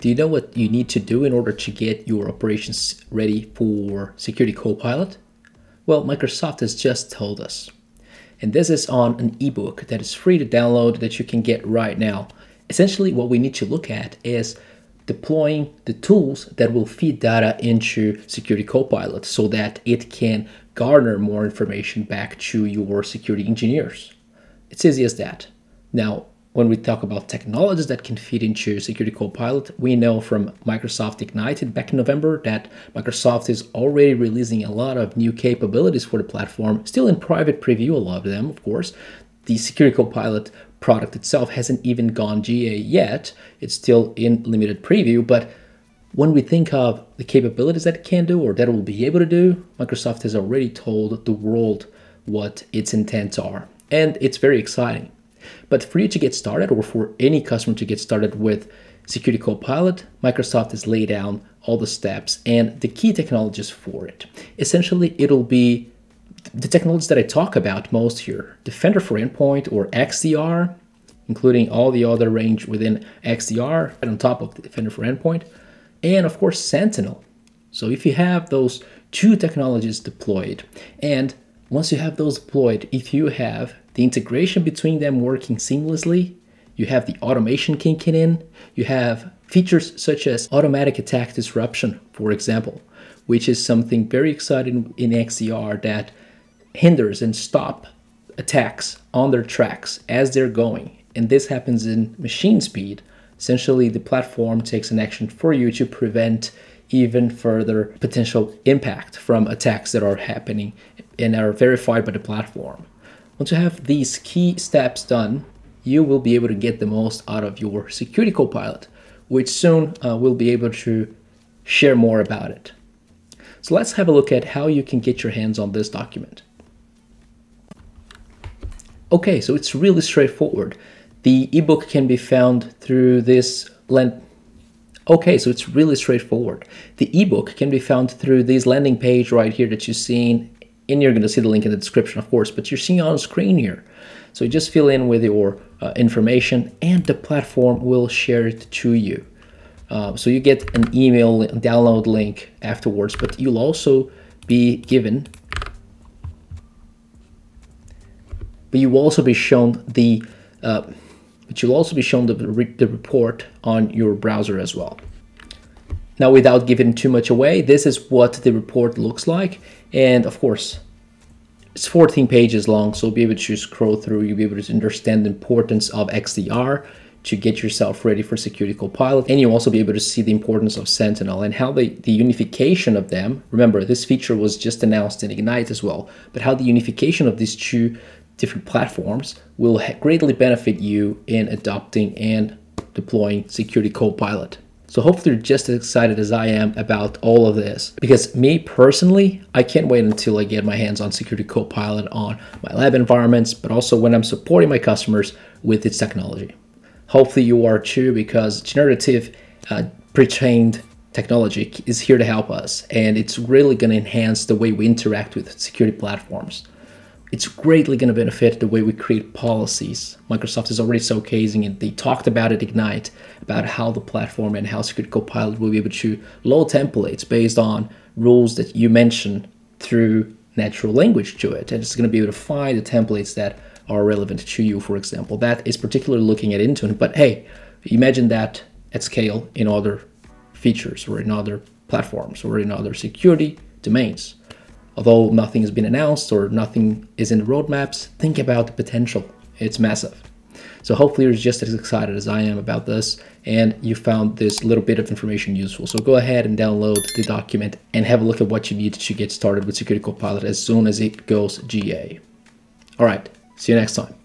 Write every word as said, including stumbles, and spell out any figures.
Do you know what you need to do in order to get your operations ready for Security Copilot? Well, Microsoft has just told us. And this is on an ebook that is free to download that you can get right now. Essentially, what we need to look at is deploying the tools that will feed data into Security Copilot so that it can garner more information back to your security engineers. It's easy as that. Now, when we talk about technologies that can feed into Security Copilot, we know from Microsoft Ignited back in November that Microsoft is already releasing a lot of new capabilities for the platform, still in private preview, a lot of them, of course. The Security Copilot product itself hasn't even gone G A yet. It's still in limited preview, but when we think of the capabilities that it can do or that it will be able to do, Microsoft has already told the world what its intents are, and it's very exciting. But for you to get started, or for any customer to get started with Security Copilot, Microsoft has laid down all the steps and the key technologies for it. Essentially, it'll be the technologies that I talk about most here: Defender for Endpoint, or X D R, including all the other range within X D R and on top of Defender for Endpoint, and of course Sentinel. So if you have those two technologies deployed, and once you have those deployed, if you have the integration between them working seamlessly, you have the automation kicking in, you have features such as automatic attack disruption, for example, which is something very exciting in X D R that hinders and stop attacks on their tracks as they're going. And this happens in machine speed. Essentially, the platform takes an action for you to prevent even further potential impact from attacks that are happening and are verified by the platform. Once you have these key steps done, you will be able to get the most out of your Security Copilot, which soon uh, we'll be able to share more about it. So let's have a look at how you can get your hands on this document. Okay, so it's really straightforward. The ebook can be found through this land. Okay, so it's really straightforward. The ebook can be found through this landing page right here that you've seen, and you're going to see the link in the description, of course, but you're seeing on screen here. So you just fill in with your uh, information, and the platform will share it to you. Uh, so you get an email download link afterwards, but you'll also be given, but you'll also be shown the, uh, but you'll also be shown the, the report on your browser as well. Now, without giving too much away, this is what the report looks like. And of course, it's fourteen pages long, so you'll be able to scroll through, you'll be able to understand the importance of X D R to get yourself ready for Security Copilot, and you'll also be able to see the importance of Sentinel and how they, the unification of them, remember this feature was just announced in Ignite as well, but how the unification of these two different platforms will greatly benefit you in adopting and deploying Security Copilot. So hopefully you're just as excited as I am about all of this, because me personally, I can't wait until I get my hands on Security Copilot on my lab environments, but also when I'm supporting my customers with its technology. Hopefully you are too, because generative uh, pre-trained technology is here to help us, and it's really going to enhance the way we interact with security platforms. It's greatly going to benefit the way we create policies. Microsoft is already showcasing it. They talked about it, Ignite, about how the platform and how Security Copilot will be able to load templates based on rules that you mention through natural language to it, and it's going to be able to find the templates that are relevant to you, for example. That is particularly looking at Intune, but hey, imagine that at scale in other features or in other platforms or in other security domains. Although nothing has been announced or nothing is in the roadmaps, think about the potential. It's massive. So hopefully you're just as excited as I am about this, and you found this little bit of information useful. So go ahead and download the document and have a look at what you need to get started with Security Copilot as soon as it goes G A. All right. See you next time.